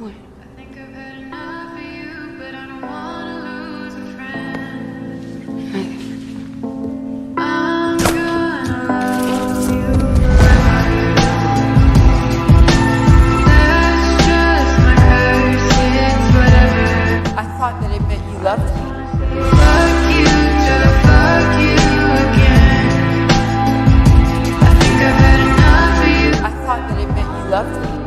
What? I think I've had enough of you, but I don't want to lose a friend. I'm gonna love you forever. That's just my curse, it's whatever. I thought that it meant you loved me. Loved me.